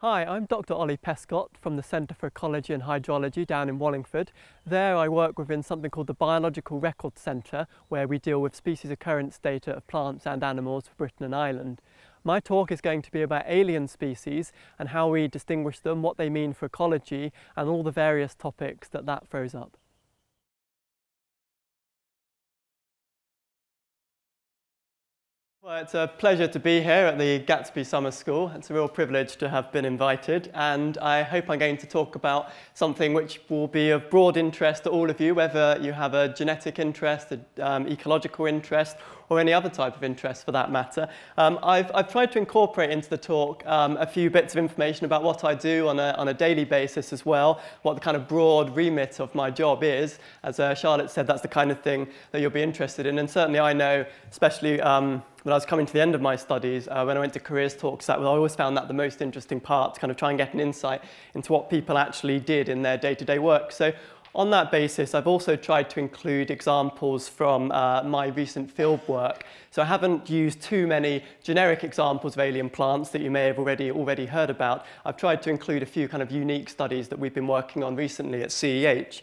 Hi, I'm Dr. Oli Pescott from the Centre for Ecology and Hydrology down in Wallingford. There I work within something called the Biological Records Centre, where we deal with species occurrence data of plants and animals for Britain and Ireland. My talk is going to be about alien species and how we distinguish them, what they mean for ecology, and all the various topics that throws up. Well, it's a pleasure to be here at the Gatsby Summer School. It's a real privilege to have been invited, and I hope I'm going to talk about something which will be of broad interest to all of you, whether you have a genetic interest, an ecological interest, or any other type of interest for that matter. I've tried to incorporate into the talk a few bits of information about what I do on a daily basis as well, what the kind of broad remit of my job is. As Charlotte said, that's the kind of thing that you'll be interested in, and certainly I know, especially when I was coming to the end of my studies, when I went to careers talks, I always found that the most interesting part, to kind of try and get an insight into what people actually did in their day-to-day work. So on that basis, I've also tried to include examples from my recent field work. So I haven't used too many generic examples of alien plants that you may have already heard about. I've tried to include a few kind of unique studies that we've been working on recently at CEH.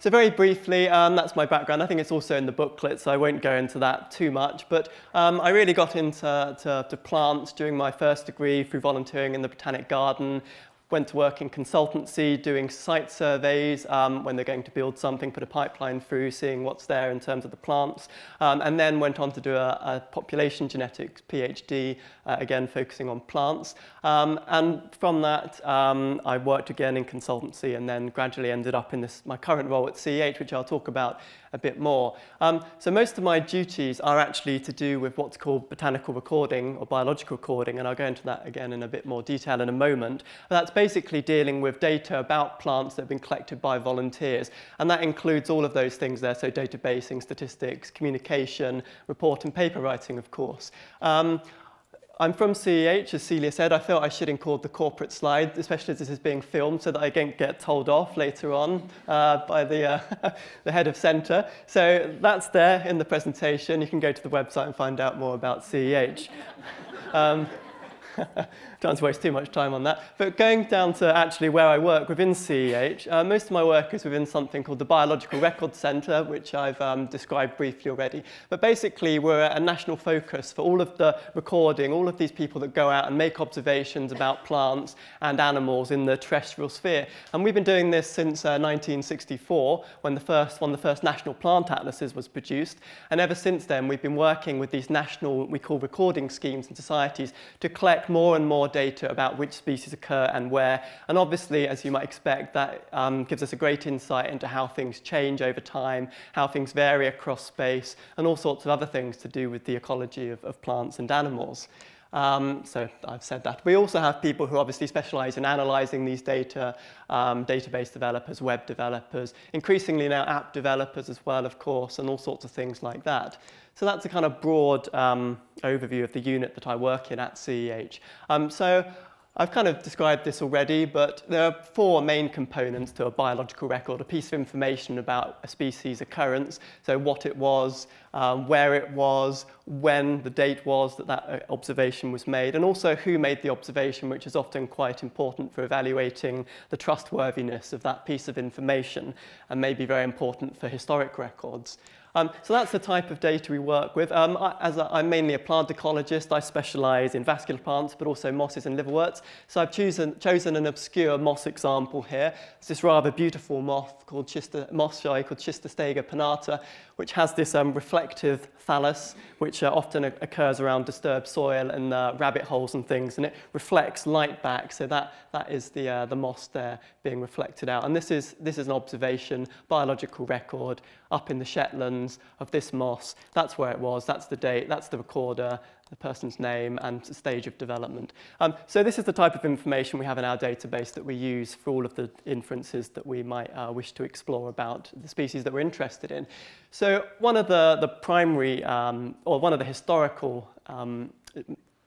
So very briefly, that's my background. I think it's also in the booklet, so I won't go into that too much. But I really got into plants during my first degree through volunteering in the Botanic Garden. Went to work in consultancy, doing site surveys when they're going to build something, put a pipeline through, seeing what's there in terms of the plants, and then went on to do a population genetics PhD, again focusing on plants. And from that, I worked again in consultancy and then gradually ended up in my current role at CEH, which I'll talk about a bit more. So most of my duties are actually to do with what's called botanical recording or biological recording, and I'll go into that again in a bit more detail in a moment. But that's basically dealing with data about plants that have been collected by volunteers, and that includes all of those things there, so databasing, statistics, communication, report and paper writing, of course. I'm from CEH, as Celia said. I felt I should include the corporate slide, especially as this is being filmed, so that I don't get told off later on by the head of centre. So that's there in the presentation. You can go to the website and find out more about CEH. Don't want to waste too much time on that. But going down to actually where I work within CEH, most of my work is within something called the Biological Records Centre, which I've described briefly already. But basically, we're a national focus for all of the recording, all of these people that go out and make observations about plants and animals in the terrestrial sphere. And we've been doing this since 1964, when one of the first national plant atlases was produced. And ever since then, we've been working with these national, what we call recording schemes and societies, to collect more and more data about which species occur and where, and obviously, as you might expect, that gives us a great insight into how things change over time, how things vary across space, and all sorts of other things to do with the ecology of plants and animals. So I've said that. We also have people who obviously specialise in analysing these data, database developers, web developers, increasingly now app developers as well, of course, and all sorts of things like that. So that's a kind of broad overview of the unit that I work in at CEH. So I've kind of described this already, but there are four main components to a biological record, a piece of information about a species occurrence, so what it was, where it was, when the date was that observation was made, and also who made the observation, which is often quite important for evaluating the trustworthiness of that piece of information, and may be very important for historic records. So that's the type of data we work with. I'm mainly a plant ecologist. I specialise in vascular plants, but also mosses and liverworts. So I've chosen an obscure moss example here. It's this rather beautiful moss called Schistostega panata, which has this reflective thallus, which often occurs around disturbed soil and rabbit holes and things, and it reflects light back. So that is the moss there being reflected out. And this is an observation, biological record, up in the Shetlands, of this moss. That's where it was, that's the date, that's the recorder, the person's name and stage of development. So this is the type of information we have in our database that we use for all of the inferences that we might wish to explore about the species that we're interested in. So one of the primary, or one of the historical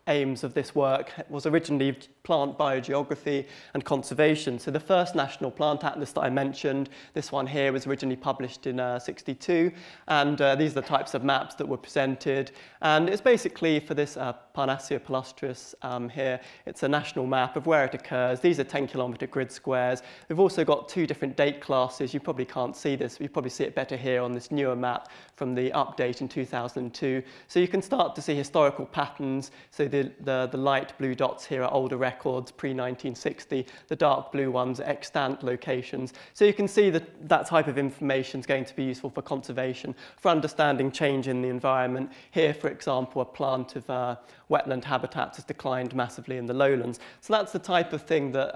aims of this work was originally plant biogeography and conservation. So the first national plant atlas that I mentioned, this one here, was originally published in 62, and these are the types of maps that were presented. And it's basically for this Parnassia palustris here, it's a national map of where it occurs. These are 10-kilometre grid squares. We've also got two different date classes. You probably can't see this, but you probably see it better here on this newer map from the update in 2002. So you can start to see historical patterns. So the light blue dots here are older records, pre-1960. The dark blue ones are extant locations. So you can see that that type of information is going to be useful for conservation, for understanding change in the environment. Here, for example, a plant of wetland habitats has declined massively in the lowlands. So that's the type of thing that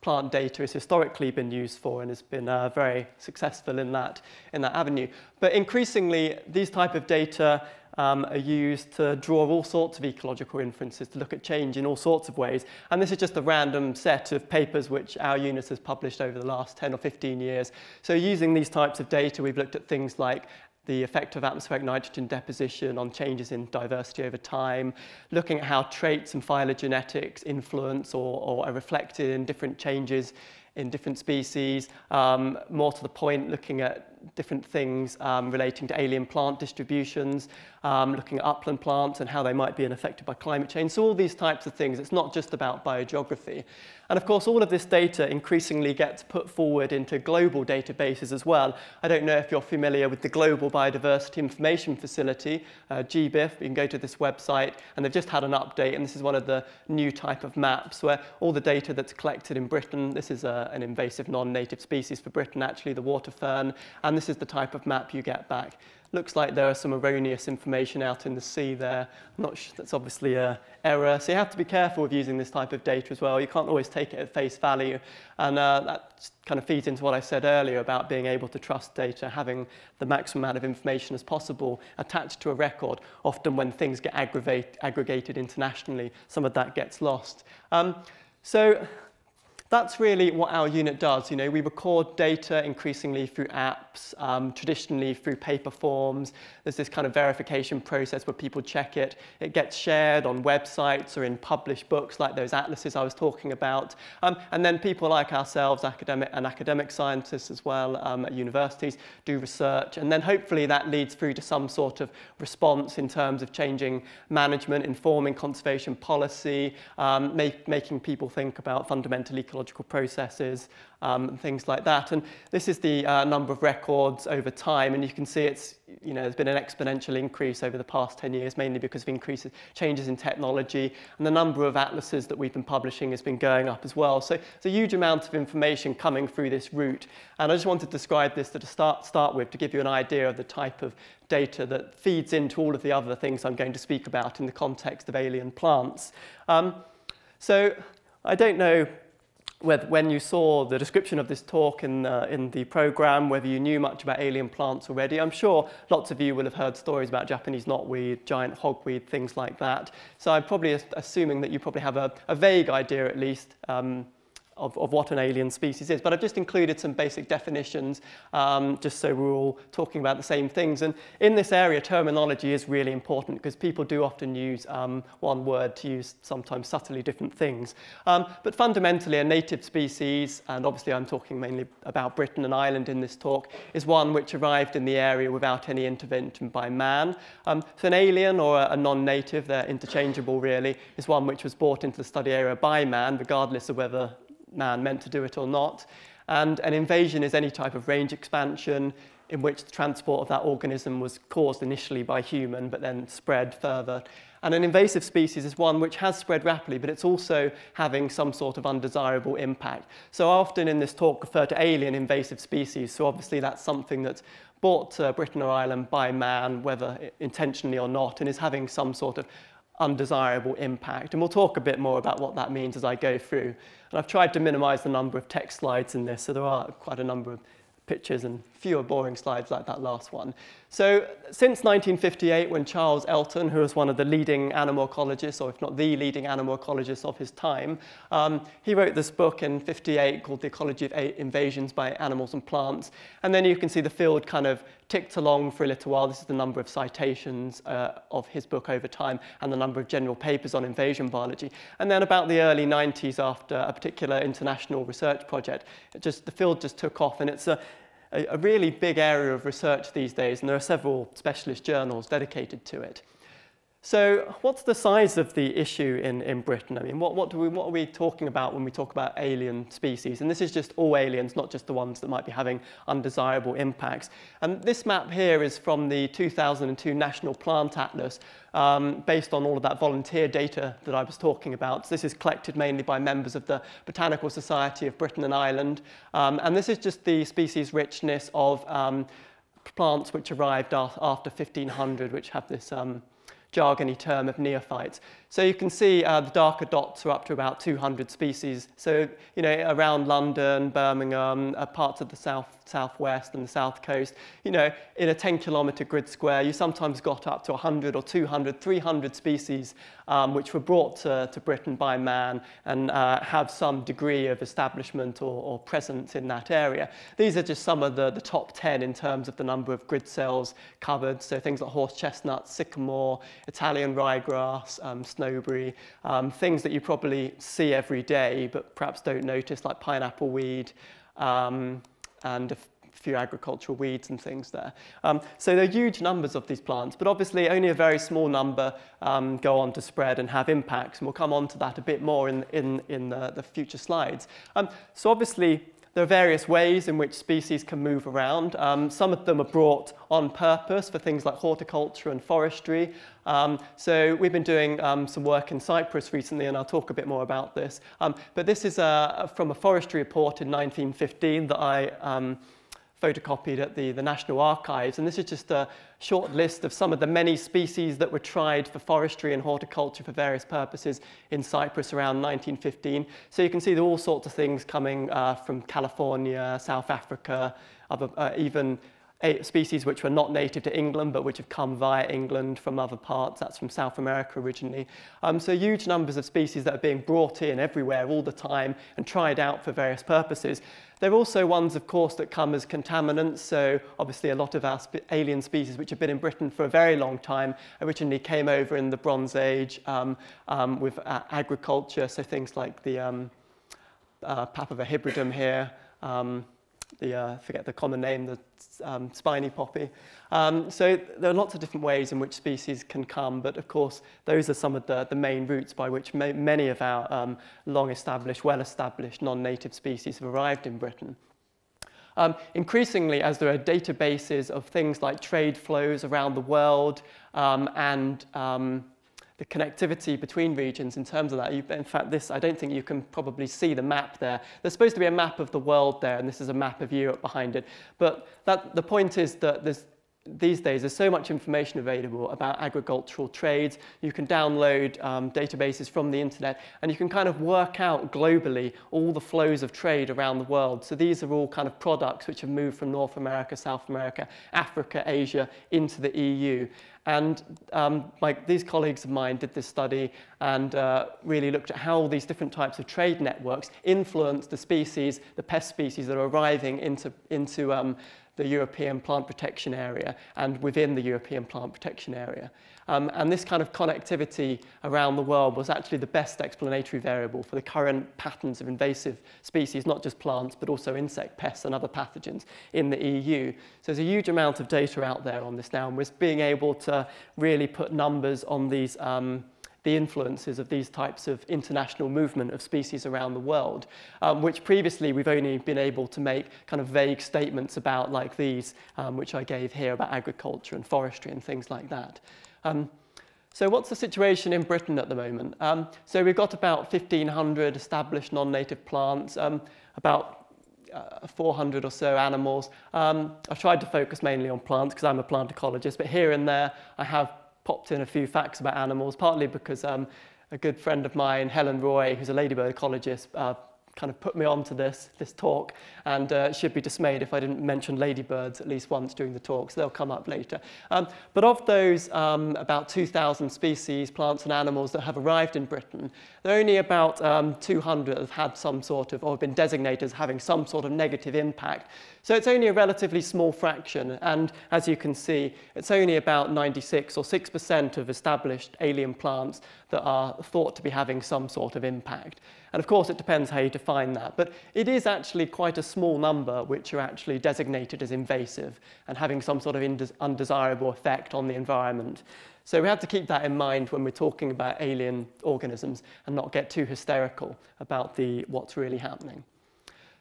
plant data has historically been used for and has been very successful in that avenue. But increasingly, these type of data are used to draw all sorts of ecological inferences, to look at change in all sorts of ways. And this is just a random set of papers which our unit has published over the last 10 or 15 years. So using these types of data, we've looked at things like the effect of atmospheric nitrogen deposition on changes in diversity over time, looking at how traits and phylogenetics influence or are reflected in different changes in different species, more to the point, looking at different things relating to alien plant distributions, looking at upland plants and how they might be affected by climate change. So all these types of things, it's not just about biogeography. And of course, all of this data increasingly gets put forward into global databases as well. I don't know if you're familiar with the Global Biodiversity Information Facility, GBIF. You can go to this website, and they've just had an update, and this is one of the new type of maps where all the data that's collected in Britain, this is an invasive non-native species for Britain, actually, the water fern, and this is the type of map you get back. Looks like there are some erroneous information out in the sea there. I'm not sure, that's obviously an error. So you have to be careful with using this type of data as well. You can't always take it at face value. And that kind of feeds into what I said earlier about being able to trust data, having the maximum amount of information as possible attached to a record. Often when things get aggregated internationally, some of that gets lost. So that's really what our unit does. You know, we record data increasingly through apps, traditionally through paper forms. There's this kind of verification process where people check it. It gets shared on websites or in published books like those atlases I was talking about. And then people like ourselves, academic scientists as well at universities, do research. And then hopefully that leads through to some sort of response in terms of changing management, informing conservation policy, making people think about fundamental ecological processes, and things like that. And this is the number of records over time, and you can see it's, you know, there's been an exponential increase over the past 10 years, mainly because of increases, changes in technology, and the number of atlases that we've been publishing has been going up as well. So it's a huge amount of information coming through this route, and I just wanted to describe this to start with, to give you an idea of the type of data that feeds into all of the other things I'm going to speak about in the context of alien plants. So I don't know when you saw the description of this talk in the programme, whether you knew much about alien plants already. I'm sure lots of you will have heard stories about Japanese knotweed, giant hogweed, things like that. So I'm probably assuming that you probably have a vague idea, at least, of what an alien species is. But I've just included some basic definitions, just so we're all talking about the same things. And in this area, terminology is really important, because people do often use one word to use sometimes subtly different things. But fundamentally, a native species, and obviously I'm talking mainly about Britain and Ireland in this talk, is one which arrived in the area without any intervention by man. So an alien or a non-native, they're interchangeable really, is one which was brought into the study area by man, regardless of whether man meant to do it or not. And an invasion is any type of range expansion in which the transport of that organism was caused initially by human, but then spread further. And an invasive species is one which has spread rapidly, but it's also having some sort of undesirable impact. So I often in this talk refer to alien invasive species, so obviously that's something that's brought to Britain or Ireland by man, whether intentionally or not, and is having some sort of undesirable impact. And we'll talk a bit more about what that means as I go through. And I've tried to minimize the number of text slides in this, so there are quite a number of pictures and fewer boring slides like that last one. So since 1958, when Charles Elton, who was one of the leading animal ecologists, or if not the leading animal ecologist of his time, he wrote this book in 58 called The Ecology of Invasions by Animals and Plants. And then you can see the field kind of ticked along for a little while. This is the number of citations of his book over time and the number of general papers on invasion biology. And then about the early 90s, after a particular international research project, the field just took off, and it's a really big area of research these days, and there are several specialist journals dedicated to it. So what's the size of the issue in Britain? I mean, what are we talking about when we talk about alien species? And this is just all aliens, not just the ones that might be having undesirable impacts. And this map here is from the 2002 National Plant Atlas, based on all of that volunteer data that I was talking about. So this is collected mainly by members of the Botanical Society of Britain and Ireland. And this is just the species richness of plants which arrived after 1500, which have this jargony term of neophytes. So you can see the darker dots are up to about 200 species. So, you know, around London, Birmingham, parts of the southwest and the south coast, you know, in a 10-kilometre grid square, you sometimes got up to 100 or 200, 300 species which were brought to Britain by man and have some degree of establishment or presence in that area. These are just some of the top 10 in terms of the number of grid cells covered. So things like horse chestnut, sycamore, Italian ryegrass, snowberry, things that you probably see every day but perhaps don't notice, like pineapple weed and a few agricultural weeds and things there. So there are huge numbers of these plants, but obviously only a very small number go on to spread and have impacts, and we'll come on to that a bit more in the future slides. So obviously there are various ways in which species can move around. Some of them are brought on purpose for things like horticulture and forestry. So we've been doing some work in Cyprus recently, and I'll talk a bit more about this. But this is from a forestry report in 1915 that I photocopied at the National Archives, and this is just a short list of some of the many species that were tried for forestry and horticulture for various purposes in Cyprus around 1915. So you can see there are all sorts of things coming from California, South Africa, even species which were not native to England but which have come via England from other parts. That's from South America originally. So huge numbers of species that are being brought in everywhere all the time and tried out for various purposes. There are also ones, of course, that come as contaminants. So obviously a lot of our alien species which have been in Britain for a very long time originally came over in the Bronze Age with agriculture. So things like the Papaver hybridum here, forget the common name, the spiny poppy. So there are lots of different ways in which species can come, but of course those are some of the main routes by which many of our long-established, well-established non-native species have arrived in Britain. Increasingly, as there are databases of things like trade flows around the world and the connectivity between regions in terms of that. In fact, this, I don't think you can probably see the map there. There's supposed to be a map of the world there, and this is a map of Europe behind it. But the point is that these days there's so much information available about agricultural trades. You can download databases from the internet, and you can kind of work out globally all the flows of trade around the world. So these are all kind of products which have moved from North America, South America, Africa, Asia into the EU. And these colleagues of mine did this study and really looked at how all these different types of trade networks influence the species, the pest species that are arriving into the European Plant Protection Area and within the European Plant Protection Area. And this kind of connectivity around the world was actually the best explanatory variable for the current patterns of invasive species, not just plants, but also insect pests and other pathogens in the EU. So there's a huge amount of data out there on this now, and we're being able to really put numbers on these the influences of these types of international movement of species around the world, which previously we've only been able to make kind of vague statements about, like these, which I gave here about agriculture and forestry and things like that. So what's the situation in Britain at the moment? So we've got about 1,500 established non-native plants, about 400 or so animals. I've tried to focus mainly on plants because I'm a plant ecologist, but here and there I have popped in a few facts about animals, partly because a good friend of mine, Helen Roy, who's a ladybird ecologist, kind of put me on to this talk, and she'd be dismayed if I didn't mention ladybirds at least once during the talk, so they'll come up later. But of those about 2,000 species, plants and animals that have arrived in Britain, there are only about 200 have had some sort of, or been designated as having some sort of negative impact. So it's only a relatively small fraction, and as you can see, it's only about 96 or 6% of established alien plants that are thought to be having some sort of impact. And of course, it depends how you define that, but it is actually quite a small number which are actually designated as invasive and having some sort of undesirable effect on the environment. So we have to keep that in mind when we're talking about alien organisms and not get too hysterical about what's really happening.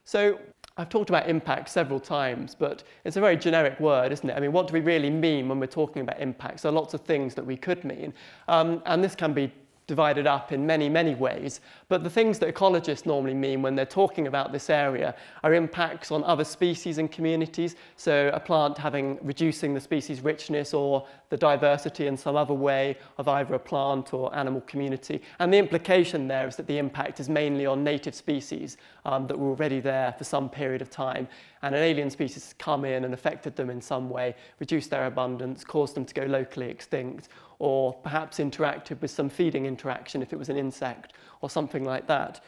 So I've talked about impact several times, but it's a very generic word, isn't it? I mean, what do we really mean when we're talking about impact? So lots of things that we could mean, and this can be divided up in many, many ways. But the things that ecologists normally mean when they're talking about this area are impacts on other species and communities. So a plant reducing the species richness or the diversity in some other way of either a plant or animal community. And the implication there is that the impact is mainly on native species that were already there for some period of time. And an alien species has come in and affected them in some way, reduced their abundance, caused them to go locally extinct, or perhaps interacted with some feeding interaction if it was an insect or something like that.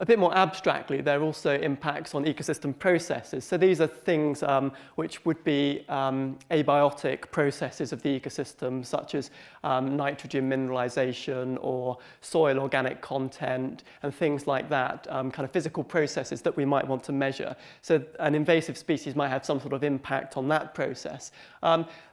A bit more abstractly, there are also impacts on ecosystem processes. So these are things which would be abiotic processes of the ecosystem, such as nitrogen mineralization or soil organic content and things like that, kind of physical processes that we might want to measure. So an invasive species might have some sort of impact on that process.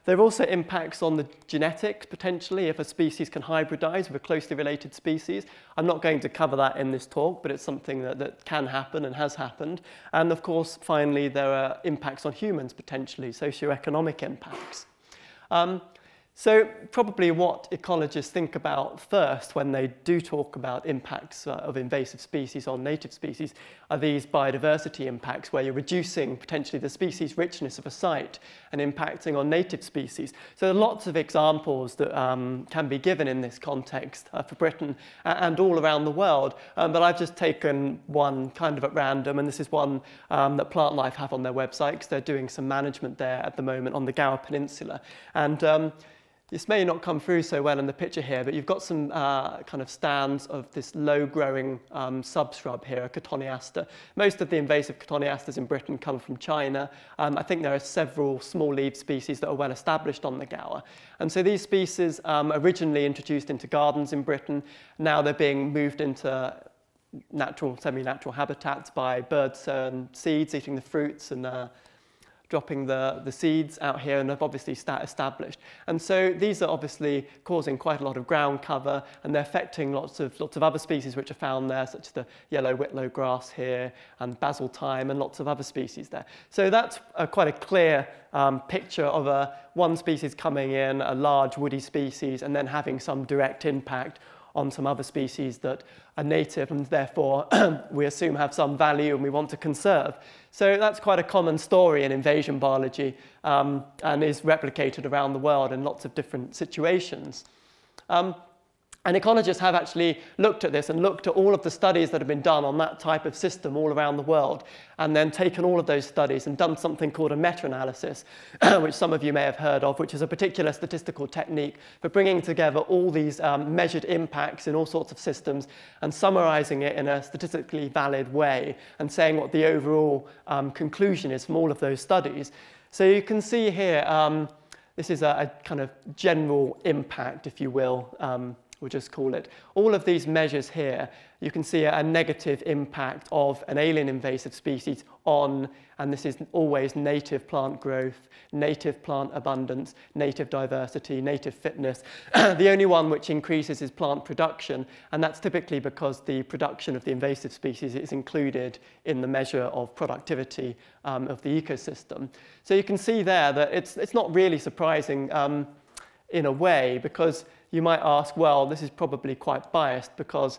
There are also impacts on the genetics, potentially, if a species can hybridize with a closely related species. I'm not going to cover that in this talk, but it's something that can happen and has happened. And of course, finally, there are impacts on humans, potentially, socioeconomic impacts. So probably what ecologists think about first when they do talk about impacts of invasive species on native species are these biodiversity impacts where you're reducing potentially the species richness of a site and impacting on native species. So there are lots of examples that can be given in this context for Britain and all around the world, but I've just taken one kind of at random, and this is one that Plant Life have on their website because they're doing some management there at the moment on the Gower Peninsula. And this may not come through so well in the picture here, but you've got some kind of stands of this low-growing sub-shrub here, a cotoneaster. Most of the invasive cotoneasters in Britain come from China. I think there are several small-leaved species that are well established on the Gower. And so these species originally introduced into gardens in Britain. Now they're being moved into natural, semi-natural habitats by birds and seeds, eating the fruits and dropping the seeds out here, and have obviously established. And so these are obviously causing quite a lot of ground cover, and they're affecting lots of other species which are found there, such as the yellow whitlow grass here, and basil thyme, and lots of other species there. So that's quite a clear picture of one species coming in, a large woody species, and then having some direct impact on some other species that are native and therefore we assume have some value and we want to conserve. So that's quite a common story in invasion biology and is replicated around the world in lots of different situations. And ecologists have actually looked at this and looked at all of the studies that have been done on that type of system all around the world, and then taken all of those studies and done something called a meta-analysis, which some of you may have heard of, which is a particular statistical technique for bringing together all these measured impacts in all sorts of systems and summarizing it in a statistically valid way and saying what the overall conclusion is from all of those studies. So you can see here, this is a kind of general impact, if you will, we'll just call it. All of these measures here, you can see a negative impact of an alien invasive species on, and this is always native plant growth, native plant abundance, native diversity, native fitness. The only one which increases is plant production, and that's typically because the production of the invasive species is included in the measure of productivity of the ecosystem. So you can see there that it's not really surprising in a way, because you might ask, well, this is probably quite biased because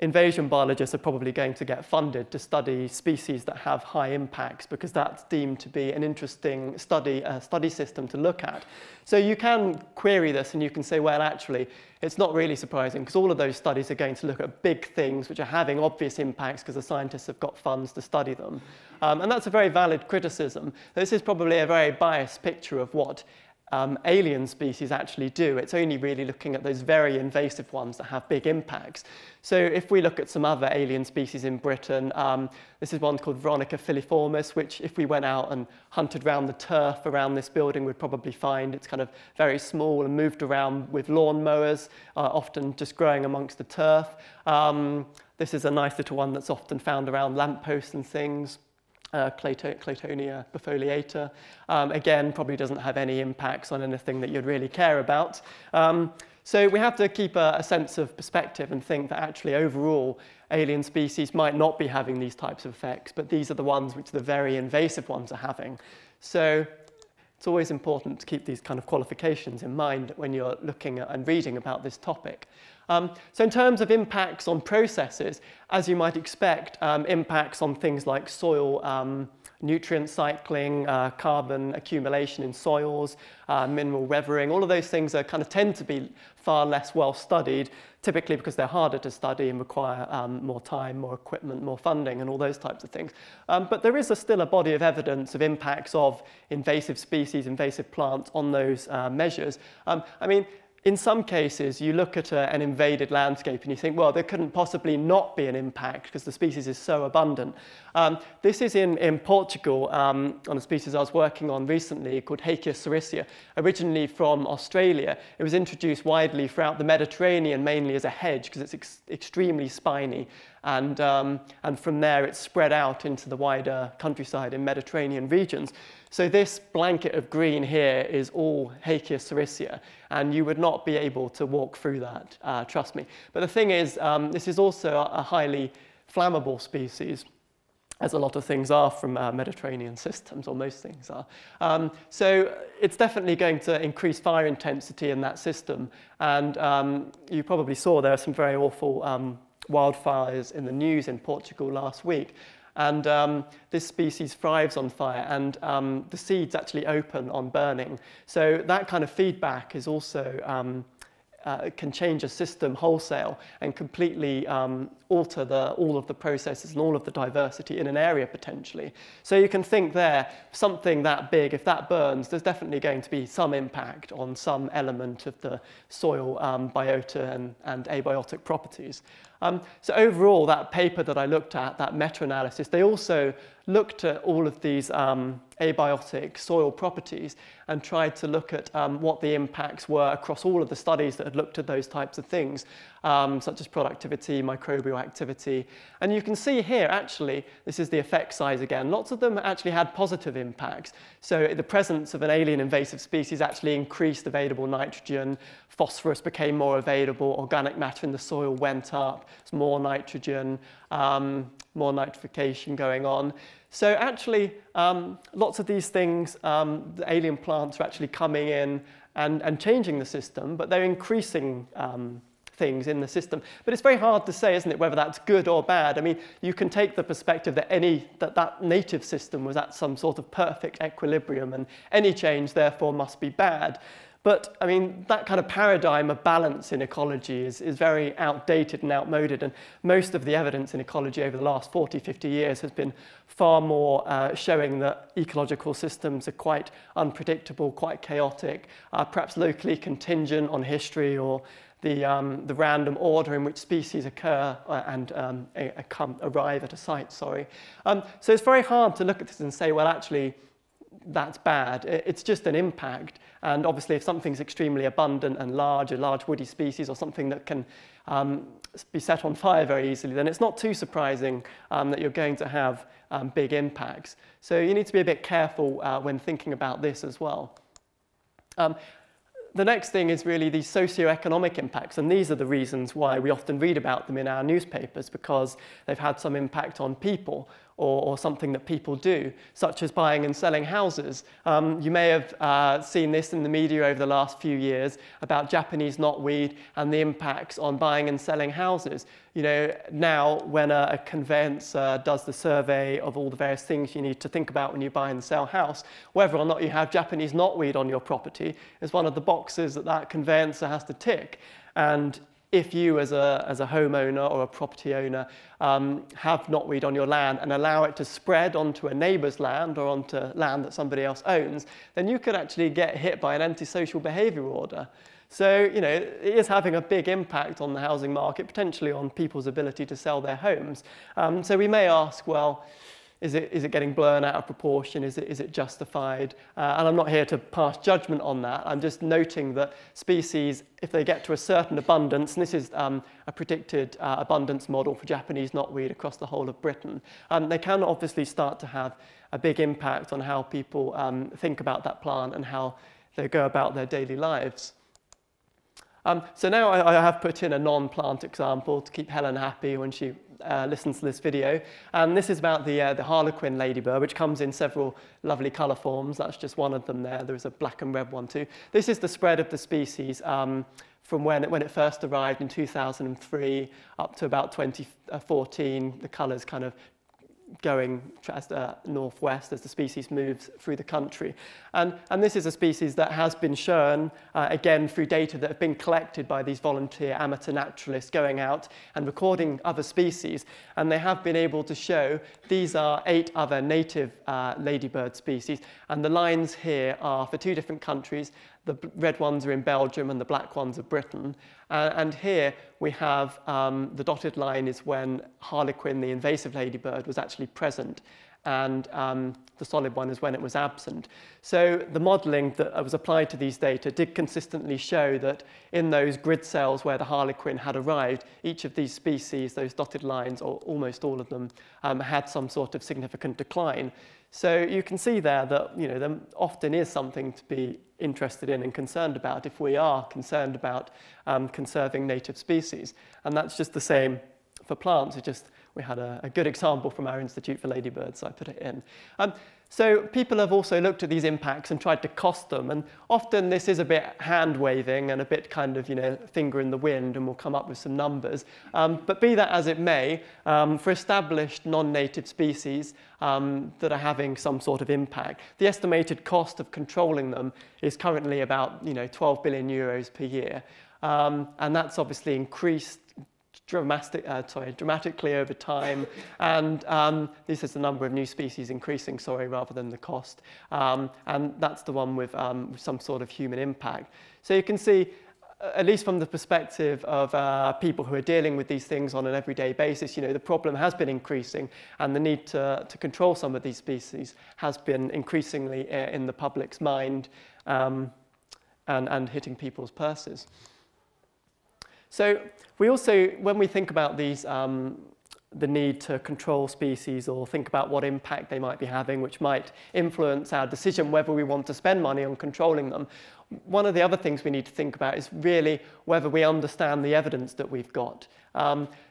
invasion biologists are probably going to get funded to study species that have high impacts, because that's deemed to be an interesting study system to look at. So you can query this and you can say, well, actually, it's not really surprising because all of those studies are going to look at big things which are having obvious impacts because the scientists have got funds to study them. And that's a very valid criticism. This is probably a very biased picture of what alien species actually do. It's only really looking at those very invasive ones that have big impacts. So if we look at some other alien species in Britain, this is one called Veronica filiformis, which if we went out and hunted around the turf around this building, we'd probably find it's kind of very small and moved around with lawn mowers, often just growing amongst the turf. This is a nice little one that's often found around lampposts and things. Claytonia bifoliata, again, probably doesn't have any impacts on anything that you'd really care about. So we have to keep a sense of perspective and think that actually overall alien species might not be having these types of effects, but these are the ones which the very invasive ones are having. So it's always important to keep these kind of qualifications in mind when you're looking at and reading about this topic. So in terms of impacts on processes, as you might expect, impacts on things like soil nutrient cycling, carbon accumulation in soils, mineral weathering, all of those things are kind of tend to be far less well studied, typically because they're harder to study and require more time, more equipment, more funding, and all those types of things. But there is still a body of evidence of impacts of invasive species, invasive plants on those measures. I mean, in some cases, you look at an invaded landscape and you think, well, there couldn't possibly not be an impact because the species is so abundant. This is in Portugal on a species I was working on recently called Hakea sericea, originally from Australia. It was introduced widely throughout the Mediterranean, mainly as a hedge because it's extremely spiny. And from there, it's spread out into the wider countryside in Mediterranean regions. So this blanket of green here is all Hakea sericea, and you would not be able to walk through that, trust me. But the thing is, this is also a highly flammable species, as a lot of things are from Mediterranean systems, or most things are. So it's definitely going to increase fire intensity in that system. And you probably saw there are some very awful wildfires in the news in Portugal last week, and this species thrives on fire, and the seeds actually open on burning. So that kind of feedback is also can change a system wholesale and completely alter all of the processes and all of the diversity in an area potentially. So you can think there, something that big, if that burns, there's definitely going to be some impact on some element of the soil biota and abiotic properties. So overall, that paper that I looked at, that meta-analysis, they also looked at all of these abiotic soil properties and tried to look at what the impacts were across all of the studies that had looked at those types of things, such as productivity, microbial activity. And you can see here, actually, this is the effect size again. Lots of them actually had positive impacts. So the presence of an alien invasive species actually increased available nitrogen, phosphorus became more available, organic matter in the soil went up, there's more nitrogen, more nitrification going on. So actually, lots of these things, the alien plants are actually coming in and changing the system, but they're increasing things in the system. But it's very hard to say, isn't it, whether that's good or bad. I mean, you can take the perspective that that native system was at some sort of perfect equilibrium, and any change, therefore, must be bad. But, I mean, that kind of paradigm of balance in ecology is very outdated and outmoded, and most of the evidence in ecology over the last 40, 50 years has been far more showing that ecological systems are quite unpredictable, quite chaotic, perhaps locally contingent on history or the random order in which species occur and arrive at a site, sorry. So it's very hard to look at this and say, well, actually, that's bad. It's just an impact. And obviously, if something's extremely abundant and large, a large woody species or something that can be set on fire very easily, then it's not too surprising that you're going to have big impacts. So you need to be a bit careful when thinking about this as well. The next thing is really these socioeconomic impacts, and these are the reasons why we often read about them in our newspapers, because they've had some impact on people or something that people do, such as buying and selling houses. You may have seen this in the media over the last few years about Japanese knotweed and the impacts on buying and selling houses. You know, now when a conveyancer does the survey of all the various things you need to think about when you buy and sell a house, whether or not you have Japanese knotweed on your property is one of the boxes that that conveyancer has to tick. And if you as a homeowner or a property owner have knotweed on your land and allow it to spread onto a neighbour's land or onto land that somebody else owns, then you could actually get hit by an antisocial behaviour order. So, you know, it is having a big impact on the housing market, potentially on people's ability to sell their homes. So we may ask, well, is it getting blown out of proportion? Is it justified? And I'm not here to pass judgment on that. I'm just noting that species, if they get to a certain abundance, and this is a predicted abundance model for Japanese knotweed across the whole of Britain, they can obviously start to have a big impact on how people think about that plant and how they go about their daily lives. So now I have put in a non-plant example to keep Helen happy when she listens to this video. And this is about the Harlequin ladybird, which comes in several lovely colour forms. That's just one of them there. There is a black and red one too. This is the spread of the species from when it first arrived in 2003 up to about 2014. The colours kind of going northwest as the species moves through the country. And this is a species that has been shown, again, through data that have been collected by these volunteer amateur naturalists going out and recording other species. And they have been able to show these are 8 other native ladybird species. And the lines here are for 2 different countries. The red ones are in Belgium and the black ones are Britain. And here we have the dotted line is when Harlequin, the invasive ladybird, was actually present. And the solid one is when it was absent. So the modelling that was applied to these data did consistently show that in those grid cells where the Harlequin had arrived, each of these species, those dotted lines, or almost all of them, had some sort of significant decline. So you can see there that, you know, there often is something to be interested in and concerned about if we are concerned about conserving native species. And that's just the same for plants. It just we had a good example from our Institute for Ladybirds, so I put it in. So people have also looked at these impacts and tried to cost them, and often this is a bit hand-waving and a bit kind of, you know, finger in the wind, and we'll come up with some numbers. But be that as it may, for established non-native species that are having some sort of impact, the estimated cost of controlling them is currently about, you know, 12 billion euros per year, and that's obviously increased dramatically over time, and this is the number of new species increasing, rather than the cost, and that's the one with some sort of human impact. So you can see, at least from the perspective of people who are dealing with these things on an everyday basis, you know, the problem has been increasing, and the need to control some of these species has been increasingly in the public's mind and hitting people's purses. So we also, when we think about these, the need to control species or think about what impact they might be having, which might influence our decision whether we want to spend money on controlling them, one of the other things we need to think about is really whether we understand the evidence that we've got.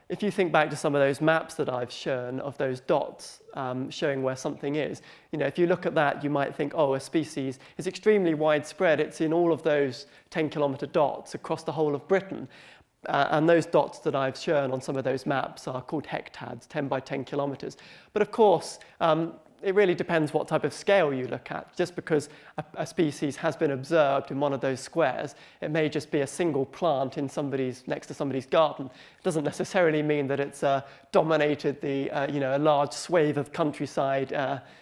If you think back to some of those maps that I've shown of those dots showing where something is, you know, if you look at that, you might think, oh, a species is extremely widespread. It's in all of those 10-kilometre dots across the whole of Britain. And those dots that I've shown on some of those maps are called hectads, 10 by 10 kilometres. But of course, it really depends what type of scale you look at. Just because a species has been observed in one of those squares, it may just be a single plant in somebody's, next to somebody's garden. It doesn't necessarily mean that it's dominated the, you know, a large swathe of countryside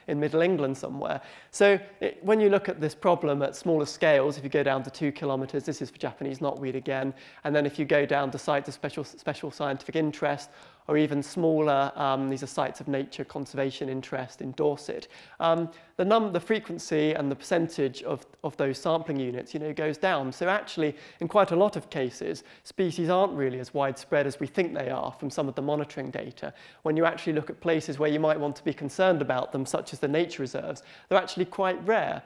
in Middle England somewhere. So when you look at this problem at smaller scales, if you go down to 2 kilometres, this is for Japanese knotweed again, and then if you go down to sites of special scientific interest, or even smaller, these are sites of nature conservation interest in Dorset. The frequency and the percentage of those sampling units, you know, goes down. So actually, in quite a lot of cases, species aren't really as widespread as we think they are from some of the monitoring data. When you actually look at places where you might want to be concerned about them, such as the nature reserves, they're actually quite rare.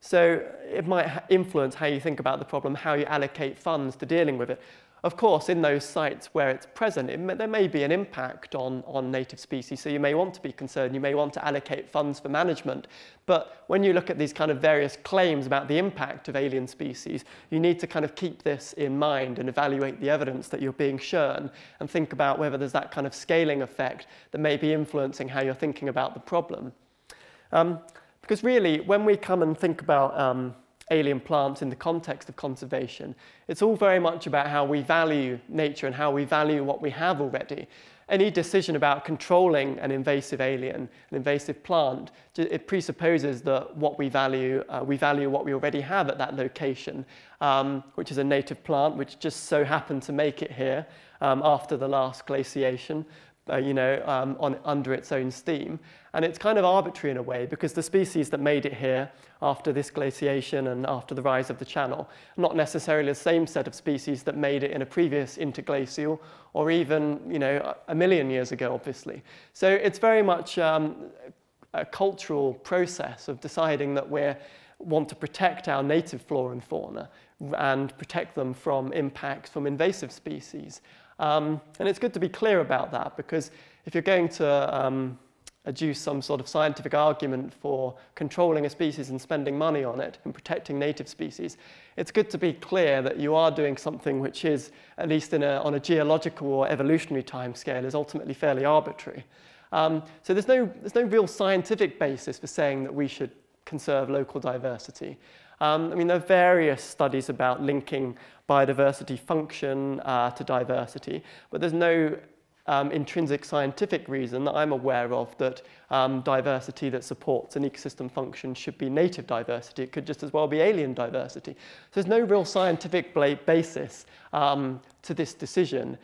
So it might influence how you think about the problem, how you allocate funds to dealing with it. Of course, in those sites where it's present, there may be an impact on native species, so you may want to be concerned, you may want to allocate funds for management, but when you look at these kind of various claims about the impact of alien species, you need to kind of keep this in mind and evaluate the evidence that you're being shown and think about whether there's that kind of scaling effect that may be influencing how you're thinking about the problem. Because really, when we come and think about alien plants in the context of conservation, it's all very much about how we value nature and how we value what we have already. Any decision about controlling an invasive alien, an invasive plant, it presupposes that what we value what we already have at that location, which is a native plant, which just so happened to make it here after the last glaciation, under its own steam. And it's kind of arbitrary in a way, because the species that made it here after this glaciation and after the rise of the channel, not necessarily the same set of species that made it in a previous interglacial or even, a million years ago, obviously. So it's very much a cultural process of deciding that we want to protect our native flora and fauna and protect them from impacts from invasive species. And it's good to be clear about that, because if you're going to adduce some sort of scientific argument for controlling a species and spending money on it and protecting native species, it's good to be clear that you are doing something which is, at least on a geological or evolutionary timescale, is ultimately fairly arbitrary. So there's no real scientific basis for saying that we should conserve local diversity. There are various studies about linking biodiversity function to diversity, but there's no intrinsic scientific reason that I'm aware of that diversity that supports an ecosystem function should be native diversity. It could just as well be alien diversity. So there's no real scientific basis to this decision.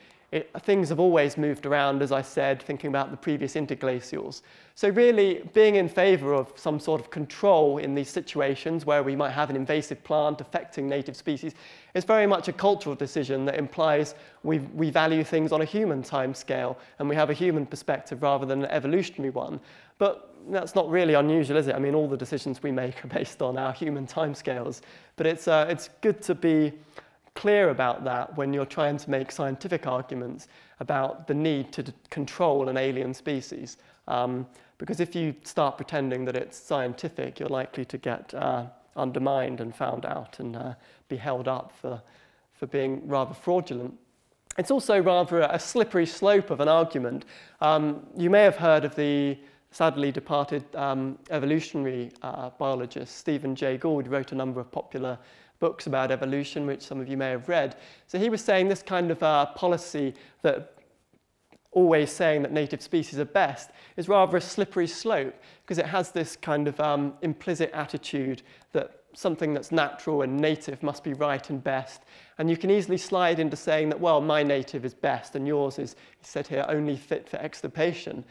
Things have always moved around, as I said, thinking about the previous interglacials. So really, being in favour of some sort of control in these situations where we might have an invasive plant affecting native species is very much a cultural decision that implies we value things on a human timescale and we have a human perspective rather than an evolutionary one. But that's not really unusual, is it? All the decisions we make are based on our human timescales. But it's good to be clear about that when you're trying to make scientific arguments about the need to control an alien species. Because if you start pretending that it's scientific, you're likely to get undermined and found out and be held up for being rather fraudulent. It's also rather a slippery slope of an argument. You may have heard of the sadly departed evolutionary biologist Stephen Jay Gould, who wrote a number of popular books about evolution, which some of you may have read. So he was saying this kind of policy that always saying that native species are best is rather a slippery slope, because it has this kind of implicit attitude that something that's natural and native must be right and best. And you can easily slide into saying that, well, my native is best and yours is, he said here, only fit for extirpation.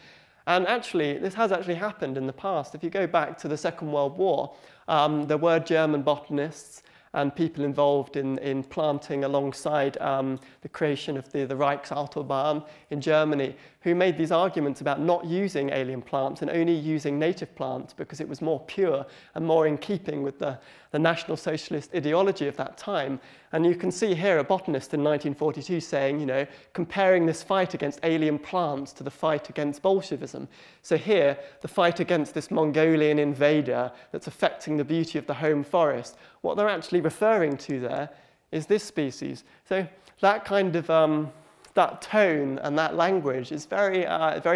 And actually, this has actually happened in the past. If you go back to the Second World War, there were German botanists and people involved in planting alongside the creation of the Reichsautobahn in Germany, who made these arguments about not using alien plants and only using native plants because it was more pure and more in keeping with the National Socialist ideology of that time. And you can see here a botanist in 1942 saying, comparing this fight against alien plants to the fight against Bolshevism. So here, the fight against this Mongolian invader that's affecting the beauty of the home forest, what they're actually referring to there is this species. So that kind of, that tone and that language is very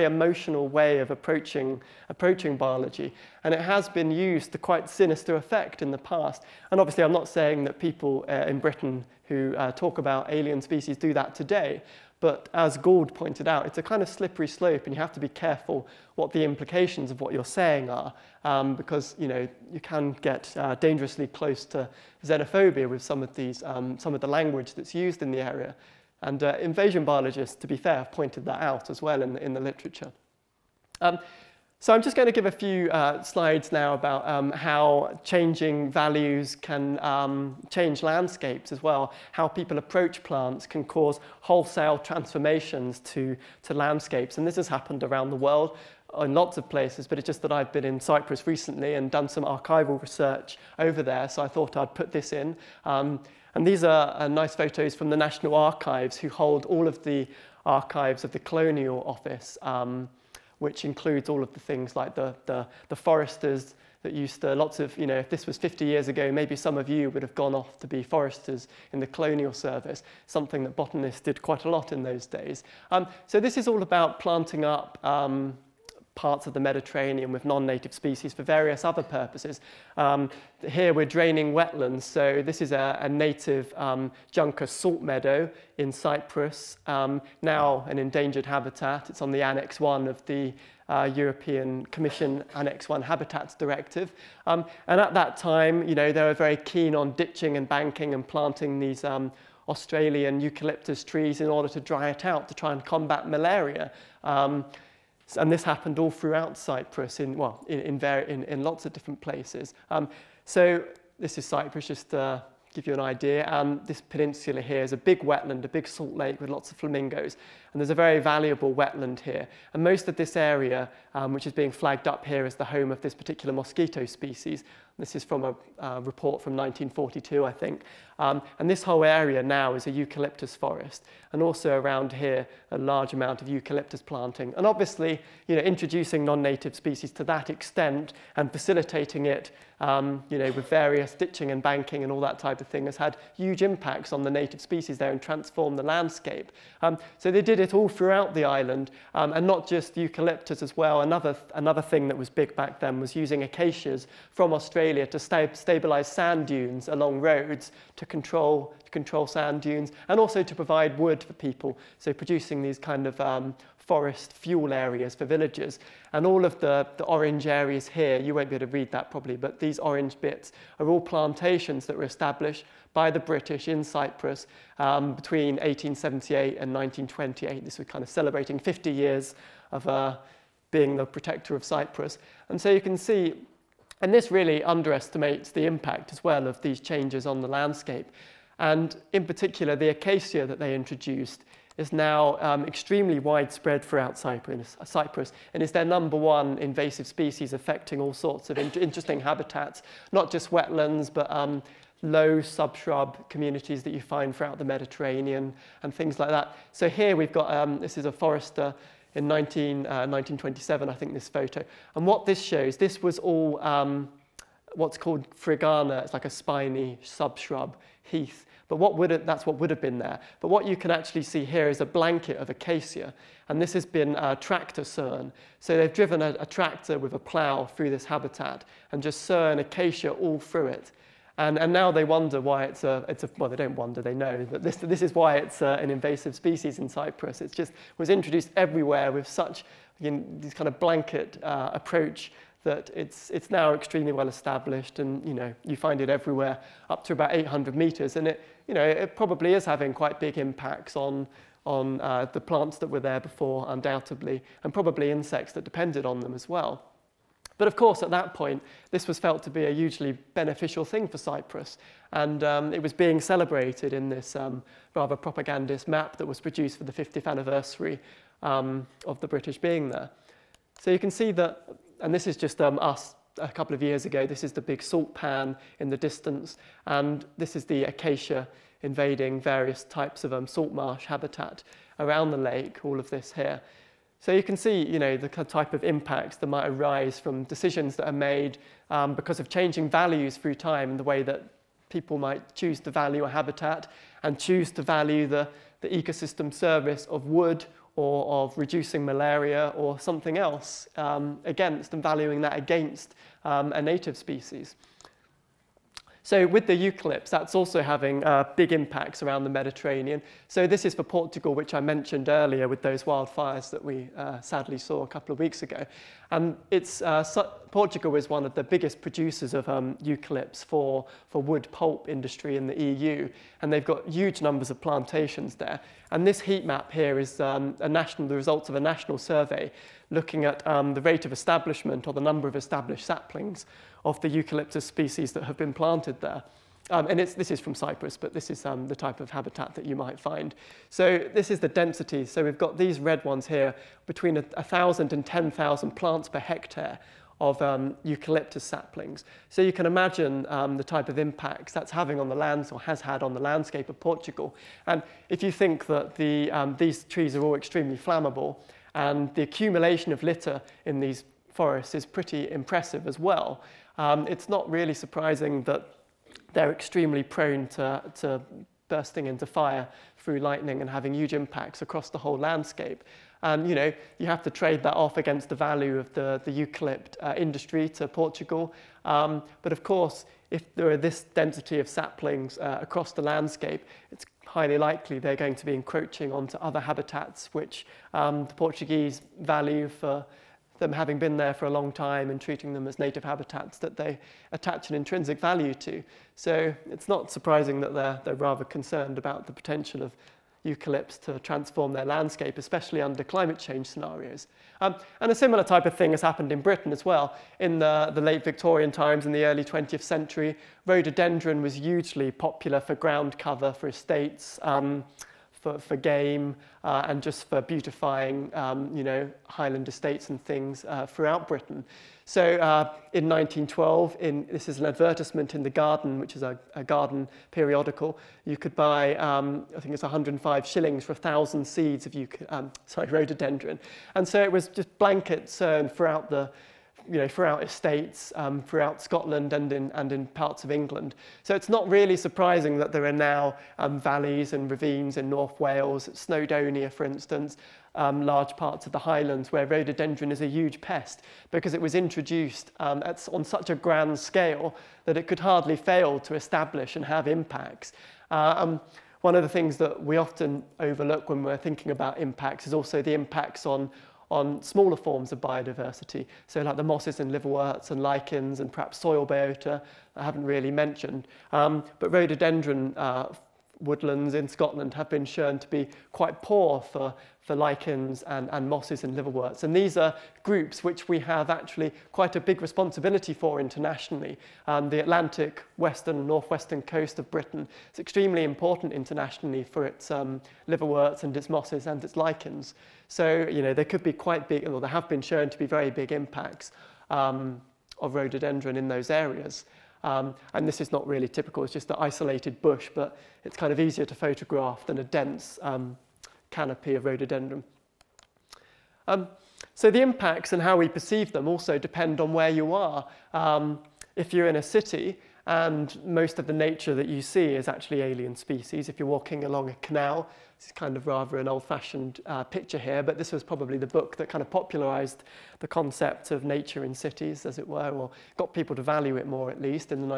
emotional way of approaching biology, and it has been used to quite sinister effect in the past. And obviously I'm not saying that people in Britain who talk about alien species do that today, but as Gould pointed out, it's a kind of slippery slope and you have to be careful what the implications of what you're saying are, because you can get dangerously close to xenophobia with some of the language that's used in the area. And invasion biologists, to be fair, have pointed that out as well in the literature. So I'm just going to give a few slides now about how changing values can change landscapes as well, how people approach plants can cause wholesale transformations to landscapes. And this has happened around the world in lots of places, but it's just that I've been in Cyprus recently and done some archival research over there, so I thought I'd put this in. And these are nice photos from the National Archives, who hold all of the archives of the Colonial Office, which includes all of the things like the foresters that used to, lots of, you know, if this was 50 years ago, maybe some of you would have gone off to be foresters in the colonial service, something that botanists did quite a lot in those days. So this is all about planting up parts of the Mediterranean with non-native species for various other purposes. Here we're draining wetlands, so this is a native Juncus salt meadow in Cyprus, now an endangered habitat. It's on the Annex 1 of the European Commission Annex 1 Habitats Directive. And at that time, you know, they were very keen on ditching and banking and planting these Australian eucalyptus trees in order to dry it out, to try and combat malaria. And this happened all throughout Cyprus, in lots of different places. So this is Cyprus, just to give you an idea. This peninsula here is a big wetland, a big salt lake with lots of flamingos. And there's a very valuable wetland here. And most of this area, which is being flagged up here, is the home of this particular mosquito species. This is from a report from 1942, I think. And this whole area now is a eucalyptus forest. And also around here, a large amount of eucalyptus planting. And obviously, you know, introducing non-native species to that extent and facilitating it, you know, with various ditching and banking and all that type of thing has had huge impacts on the native species there and transformed the landscape. So they did it all throughout the island, and not just eucalyptus as well. Another thing that was big back then was using acacias from Australia to stabilize sand dunes along roads, to control sand dunes, and also to provide wood for people, so producing these kind of forest fuel areas for villagers. And all of the orange areas here, you won't be able to read that probably, but these orange bits are all plantations that were established by the British in Cyprus between 1878 and 1928. This was kind of celebrating 50 years of being the protector of Cyprus. And so you can see, and this really underestimates the impact as well of these changes on the landscape. And in particular, the acacia that they introduced is now extremely widespread throughout Cyprus, and is their #1 invasive species, affecting all sorts of interesting habitats, not just wetlands, but low subshrub communities that you find throughout the Mediterranean and things like that. So here we've got, this is a forester in 1927, I think, this photo. And what this shows, this was all what's called frigana. It's like a spiny subshrub heath. But that's what would have been there. But what you can actually see here is a blanket of acacia. And this has been tractor sown. So they've driven a tractor with a plow through this habitat and just sown acacia all through it. And now they wonder why well, they don't wonder, they know that this is why it's an invasive species in Cyprus. It just was introduced everywhere with such, you know, this kind of blanket approach that it's now extremely well established, and, you know, you find it everywhere up to about 800 meters. And it, you know, it probably is having quite big impacts on the plants that were there before, undoubtedly, and probably insects that depended on them as well. But of course, at that point, this was felt to be a hugely beneficial thing for Cyprus. And it was being celebrated in this rather propagandist map that was produced for the 50th anniversary of the British being there. So you can see that, and this is just us a couple of years ago. This is the big salt pan in the distance. And this is the acacia invading various types of salt marsh habitat around the lake, all of this here. So you can see, you know, the type of impacts that might arise from decisions that are made because of changing values through time, and the way that people might choose to value a habitat and choose to value the ecosystem service of wood or of reducing malaria or something else against, and valuing that against a native species. So with the eucalypts, that's also having big impacts around the Mediterranean. So this is for Portugal, which I mentioned earlier with those wildfires that we sadly saw a couple of weeks ago. And it's, Portugal is one of the biggest producers of eucalypts for wood pulp industry in the EU, and they've got huge numbers of plantations there. And this heat map here is the results of a national survey looking at the rate of establishment or the number of established saplings of the eucalyptus species that have been planted there. And this is from Cyprus, but this is the type of habitat that you might find. So this is the density. So we've got these red ones here, between 1,000 and 10,000 plants per hectare of eucalyptus saplings. So you can imagine the type of impacts that's having on the lands, or has had on the landscape of Portugal. And if you think that these trees are all extremely flammable, and the accumulation of litter in these forests is pretty impressive as well, it's not really surprising that they're extremely prone to bursting into fire through lightning and having huge impacts across the whole landscape. And, you know, you have to trade that off against the value of the eucalypt industry to Portugal. But of course, if there are this density of saplings across the landscape, it's highly likely they're going to be encroaching onto other habitats, which the Portuguese value for them having been there for a long time and treating them as native habitats that they attach an intrinsic value to. So it's not surprising that they're rather concerned about the potential of eucalypts to transform their landscape, especially under climate change scenarios. And a similar type of thing has happened in Britain as well. In the late Victorian times, in the early 20th century, rhododendron was hugely popular for ground cover, for estates, for game, and just for beautifying you know, highland estates and things throughout Britain. So in 1912, this is an advertisement in The Garden, which is a garden periodical. You could buy, I think it's 105 shillings for 1,000 seeds of rhododendron. And so it was just blanket sown throughout throughout estates, throughout Scotland and in parts of England. So it's not really surprising that there are now valleys and ravines in North Wales, Snowdonia, for instance, large parts of the Highlands where rhododendron is a huge pest, because it was introduced on such a grand scale that it could hardly fail to establish and have impacts. One of the things that we often overlook when we're thinking about impacts is also the impacts on smaller forms of biodiversity, so like the mosses and liverworts and lichens and perhaps soil biota I haven't really mentioned. But rhododendron woodlands in Scotland have been shown to be quite poor for lichens and mosses and liverworts. And these are groups which we have actually quite a big responsibility for internationally. The Atlantic, western and northwestern coast of Britain is extremely important internationally for its liverworts and its mosses and its lichens. So, you know, there could be quite big, or there have been shown to be very big impacts of rhododendron in those areas. And this is not really typical, it's just an isolated bush, but it's kind of easier to photograph than a dense canopy of rhododendron. So the impacts and how we perceive them also depend on where you are. If you're in a city and most of the nature that you see is actually alien species, if you're walking along a canal, this is kind of rather an old-fashioned picture here, but this was probably the book that kind of popularized the concept of nature in cities, as it were, or got people to value it more, at least, in the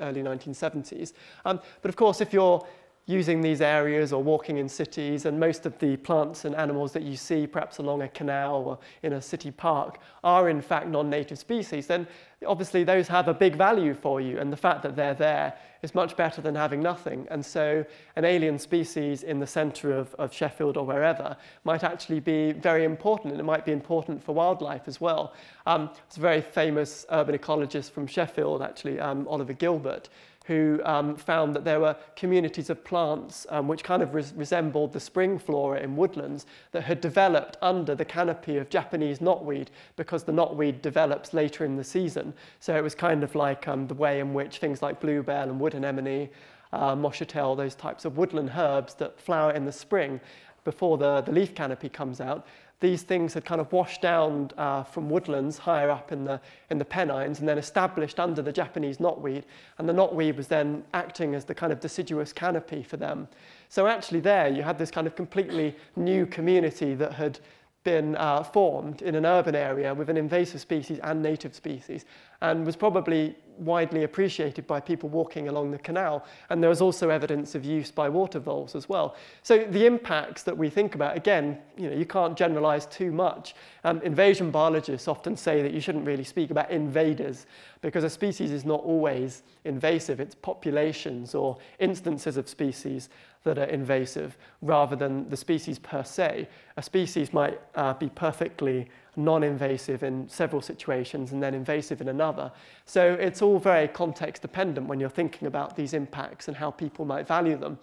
early 1970s. But of course, if you're using these areas or walking in cities, and most of the plants and animals that you see perhaps along a canal or in a city park are in fact non-native species, then obviously those have a big value for you, and the fact that they're there is much better than having nothing. And so an alien species in the centre of Sheffield or wherever might actually be very important, and it might be important for wildlife as well. It's a very famous urban ecologist from Sheffield, actually, Oliver Gilbert, who found that there were communities of plants which kind of resembled the spring flora in woodlands that had developed under the canopy of Japanese knotweed, because the knotweed develops later in the season. So it was kind of like the way in which things like bluebell and wood anemone, moschatel, those types of woodland herbs that flower in the spring before the leaf canopy comes out. These things had kind of washed down from woodlands higher up in the Pennines and then established under the Japanese knotweed. And the knotweed was then acting as the kind of deciduous canopy for them. So actually there you had this kind of completely new community that had been formed in an urban area with an invasive species and native species. and was probably widely appreciated by people walking along the canal. And there was also evidence of use by water voles as well. So the impacts that we think about, again, you can't generalize too much. Invasion biologists often say that you shouldn't really speak about invaders because a species is not always invasive. It's populations or instances of species that are invasive rather than the species per se. A species might be perfectly non-invasive in several situations and then invasive in another. So it's all very context dependent when you're thinking about these impacts and how people might value them.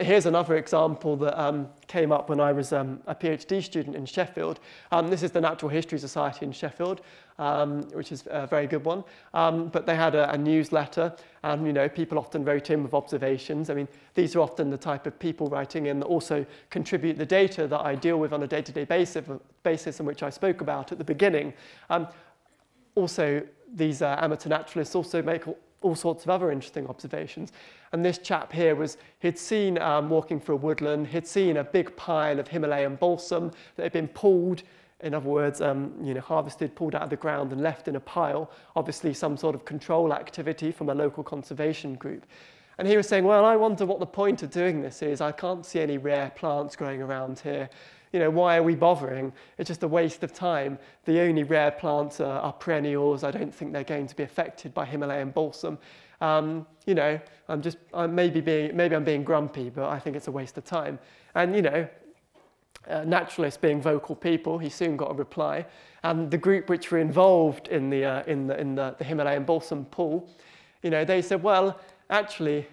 Here's another example that came up when I was a PhD student in Sheffield. This is the Natural History Society in Sheffield, which is a very good one. But they had a newsletter, and people often wrote in with observations. I mean, these are often the type of people writing in that also contribute the data that I deal with on a day-to-day basis and which I spoke about at the beginning. Also, these amateur naturalists also make all sorts of other interesting observations. And this chap here was, he'd seen, walking through a woodland, he'd seen a big pile of Himalayan balsam that had been pulled, in other words, harvested, pulled out of the ground and left in a pile, obviously some sort of control activity from a local conservation group. And he was saying, well, I wonder what the point of doing this is. I can't see any rare plants growing around here. Why are we bothering? It's just a waste of time. The only rare plants are perennials. I don't think they're going to be affected by Himalayan balsam. Maybe I'm being grumpy, but I think it's a waste of time. And naturalists being vocal people, he soon got a reply. And the group which were involved in the Himalayan balsam pool, they said, well, Actually,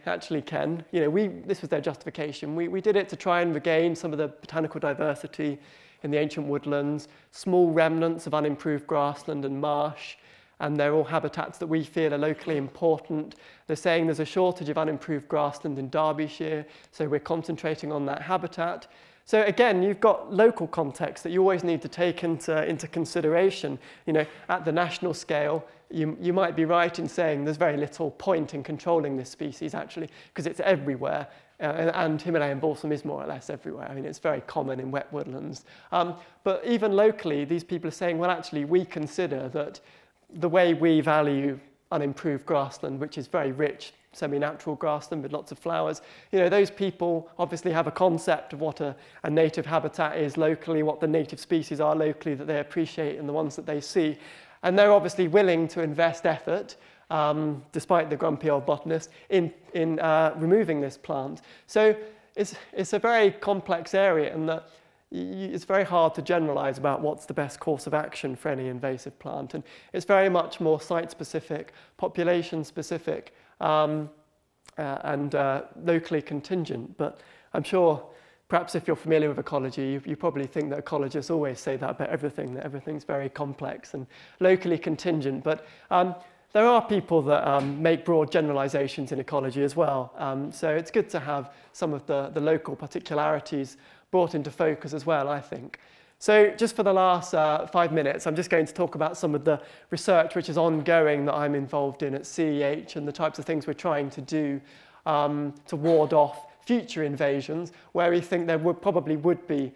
Ken, this was their justification. We did it to try and regain some of the botanical diversity in the ancient woodlands, small remnants of unimproved grassland and marsh, and they're all habitats that we feel are locally important. They're saying there's a shortage of unimproved grassland in Derbyshire, so we're concentrating on that habitat. So again, you've got local context that you always need to take into consideration. At the national scale, you might be right in saying there's very little point in controlling this species, actually, because it's everywhere. And Himalayan balsam is more or less everywhere. I mean, it's very common in wet woodlands. But even locally, these people are saying, well, actually, we consider that the way we value unimproved grassland, which is very rich, semi-natural grassland with lots of flowers. Those people obviously have a concept of what a native habitat is locally, what the native species are locally that they appreciate and the ones that they see. And they're obviously willing to invest effort, despite the grumpy old botanist, in removing this plant. So it's a very complex area, and that it's very hard to generalize about what's the best course of action for any invasive plant. And it's very much more site-specific, population-specific, and locally contingent. But I'm sure perhaps if you're familiar with ecology, you probably think that ecologists always say that about everything, that everything's very complex and locally contingent. But there are people that make broad generalizations in ecology as well. So it's good to have some of the local particularities brought into focus as well, I think. So just for the last 5 minutes, I'm just going to talk about some of the research which is ongoing that I'm involved in at CEH and the types of things we're trying to do to ward off future invasions where we think there probably would be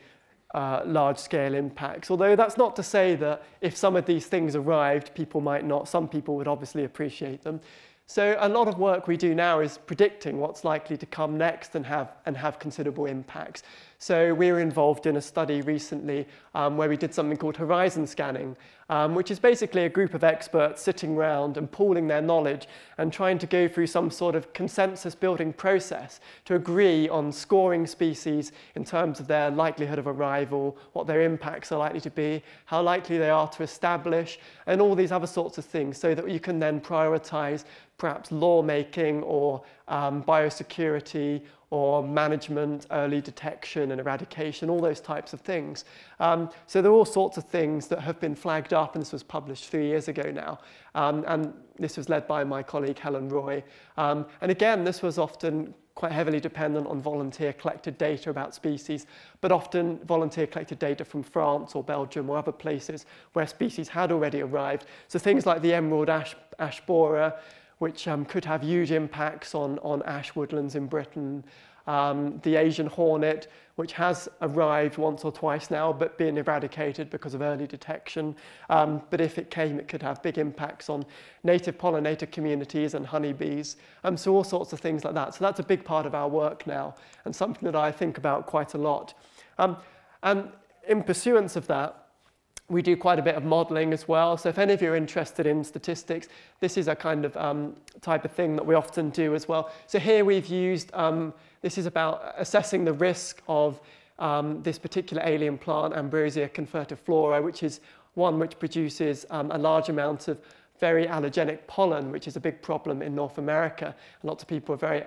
large-scale impacts. Although that's not to say that if some of these things arrived, people might not. Some people would obviously appreciate them. So a lot of work we do now is predicting what's likely to come next and have considerable impacts. So we were involved in a study recently where we did something called horizon scanning, which is basically a group of experts sitting around and pooling their knowledge and trying to go through some sort of consensus-building process to agree on scoring species in terms of their likelihood of arrival, what their impacts are likely to be, how likely they are to establish, and all these other sorts of things so that you can then prioritize perhaps lawmaking or biosecurity or management, early detection and eradication, all those types of things. So there are all sorts of things that have been flagged up, and this was published 3 years ago now. And this was led by my colleague, Helen Roy. And again, this was often quite heavily dependent on volunteer collected data about species, but often volunteer collected data from France or Belgium or other places where species had already arrived. So things like the emerald ash borer, which could have huge impacts on ash woodlands in Britain, the Asian hornet, which has arrived once or twice now, but been eradicated because of early detection. But if it came, it could have big impacts on native pollinator communities and honeybees. So all sorts of things like that. So that's a big part of our work now, and something that I think about quite a lot. And in pursuance of that, we do quite a bit of modelling as well. So if any of you are interested in statistics, this is a kind of type of thing that we often do as well. So here we've used, this is about assessing the risk of this particular alien plant, Ambrosia confertiflora, which is one which produces a large amount of very allergenic pollen, which is a big problem in North America. And lots of people are very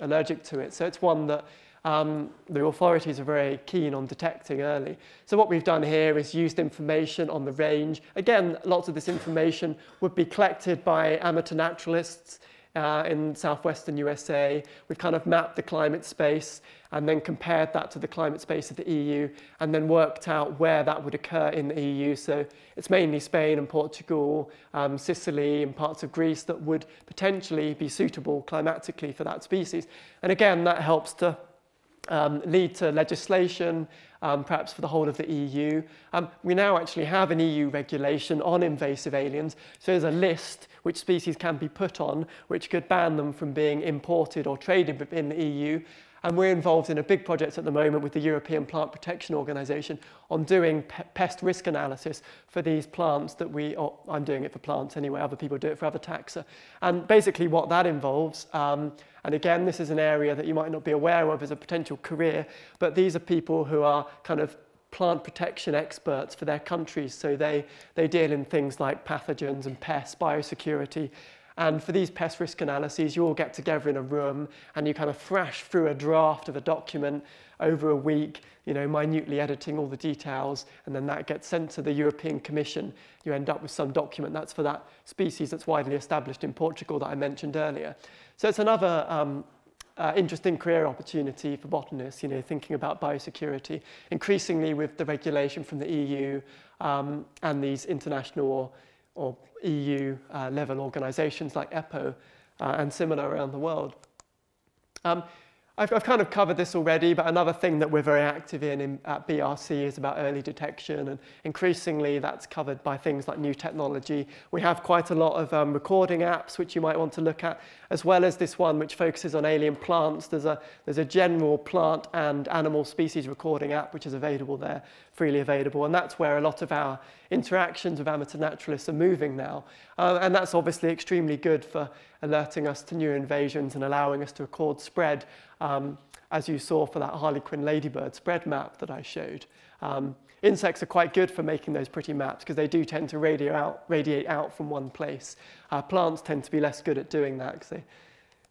allergic to it. So it's one that the authorities are very keen on detecting early. So what we've done here is used information on the range. Again, lots of this information would be collected by amateur naturalists in southwestern USA. We've kind of mapped the climate space and then compared that to the climate space of the EU and then worked out where that would occur in the EU. So it's mainly Spain and Portugal, Sicily and parts of Greece that would potentially be suitable climatically for that species. And again, that helps to lead to legislation, perhaps for the whole of the EU. We now actually have an EU regulation on invasive aliens, so there's a list which species can be put on, which could ban them from being imported or traded within the EU. And we're involved in a big project at the moment with the European Plant Protection Organization on doing pest risk analysis for these plants that we, or I'm doing it for plants anyway, other people do it for other taxa. And basically what that involves, and again, this is an area that you might not be aware of as a potential career, but these are people who are kind of plant protection experts for their countries. So they deal in things like pathogens and pests, biosecurity. And for these pest risk analyses, you all get together in a room and you kind of thrash through a draft of a document over a week, you know, minutely editing all the details, and then that gets sent to the European Commission. You end up with some document that's for that species that's widely established in Portugal that I mentioned earlier. So it's another interesting career opportunity for botanists, you know, thinking about biosecurity, increasingly with the regulation from the EU and these international or EU level organisations like EPO and similar around the world. I've kind of covered this already, but another thing that we're very active in at BRC is about early detection, and increasingly that's covered by things like new technology. We have quite a lot of recording apps which you might want to look at, as well as this one which focuses on alien plants. There's a general plant and animal species recording app which is available there, freely available, and that's where a lot of our interactions with amateur naturalists are moving now. And that's obviously extremely good for alerting us to new invasions and allowing us to record spread, as you saw for that Harlequin ladybird spread map that I showed. Insects are quite good for making those pretty maps because they do tend to radiate out from one place. Plants tend to be less good at doing that because they,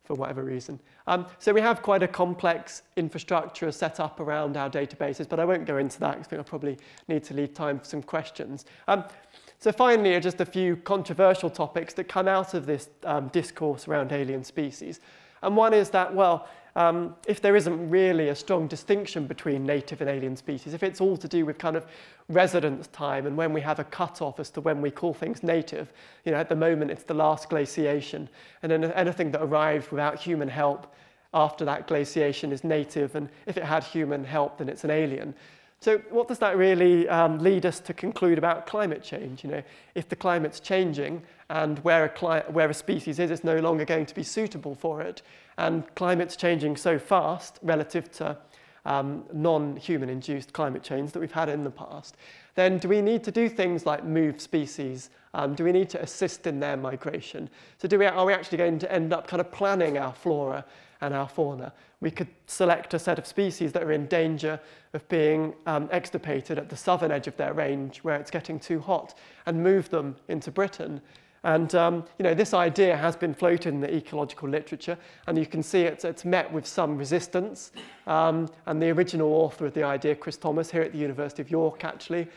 for whatever reason. So we have quite a complex infrastructure set up around our databases, but I won't go into that because I think I'll probably need to leave time for some questions. So finally, just a few controversial topics that come out of this discourse around alien species. And one is that, well, if there isn't really a strong distinction between native and alien species, if it's all to do with kind of residence time and when we have a cut-off as to when we call things native, you know, at the moment it's the last glaciation, and then anything that arrived without human help after that glaciation is native, and if it had human help, then it's an alien. So what does that really lead us to conclude about climate change? You know, if the climate's changing and where a species is, it's no longer going to be suitable for it, and climate's changing so fast relative to non-human-induced climate change that we've had in the past, then do we need to do things like move species? Do we need to assist in their migration? So are we actually going to end up kind of planning our flora and our fauna? We could select a set of species that are in danger of being extirpated at the southern edge of their range where it's getting too hot and move them into Britain. And you know, this idea has been floated in the ecological literature, and you can see it's met with some resistance. And the original author of the idea, Chris Thomas, here at the University of York actually,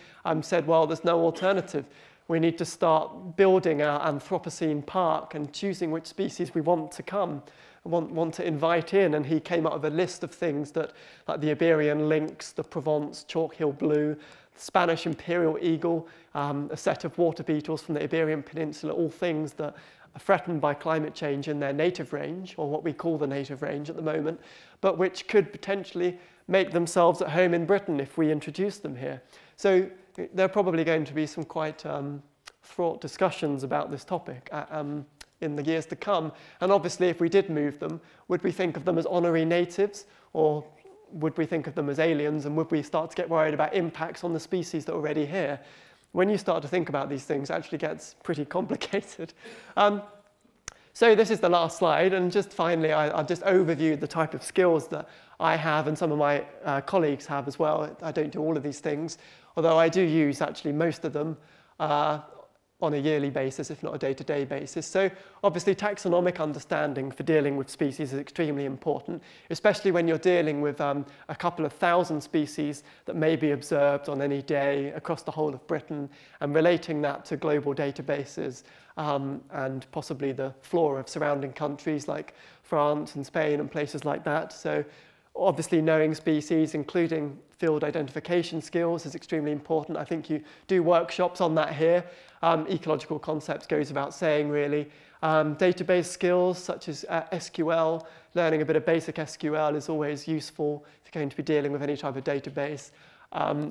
said, well, there's no alternative. We need to start building our Anthropocene Park and choosing which species we want to come. Want to invite in, and he came up with a list of things that, like the Iberian lynx, the Provence chalk hill blue, the Spanish imperial eagle, a set of water beetles from the Iberian Peninsula, all things that are threatened by climate change in their native range, or what we call the native range at the moment, but which could potentially make themselves at home in Britain if we introduce them here. So there are probably going to be some quite fraught discussions about this topic in the years to come. And obviously, if we did move them, would we think of them as honorary natives, or would we think of them as aliens, and would we start to get worried about impacts on the species that are already here? When you start to think about these things, it actually gets pretty complicated. So this is the last slide, and just finally, I've just overviewed the type of skills that I have and some of my colleagues have as well. I don't do all of these things, although I do use actually most of them on a yearly basis, if not a day-to-day basis. So obviously, taxonomic understanding for dealing with species is extremely important, especially when you're dealing with a couple of thousand species that may be observed on any day across the whole of Britain, and relating that to global databases and possibly the flora of surrounding countries like France and Spain and places like that. So obviously, knowing species, including field identification skills, is extremely important. I think you do workshops on that here. Ecological concepts goes about saying, really. Database skills, such as SQL, learning a bit of basic SQL is always useful if you're going to be dealing with any type of database.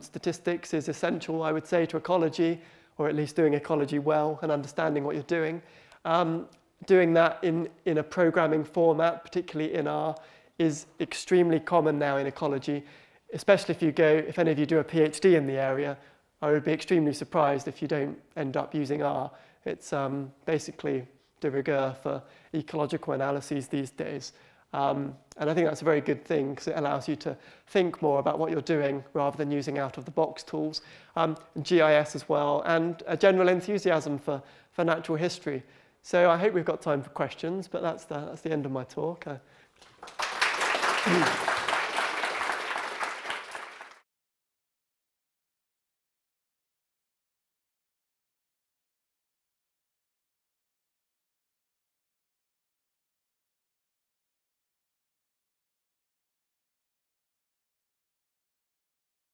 Statistics is essential, I would say, to ecology, or at least doing ecology well and understanding what you're doing. Doing that in a programming format, particularly in R, is extremely common now in ecology, especially if you go, if any of you do a PhD in the area, I would be extremely surprised if you don't end up using R. It's basically de rigueur for ecological analyses these days. And I think that's a very good thing, because it allows you to think more about what you're doing rather than using out-of-the-box tools. GIS as well, and a general enthusiasm for natural history. So I hope we've got time for questions, but that's the end of my talk.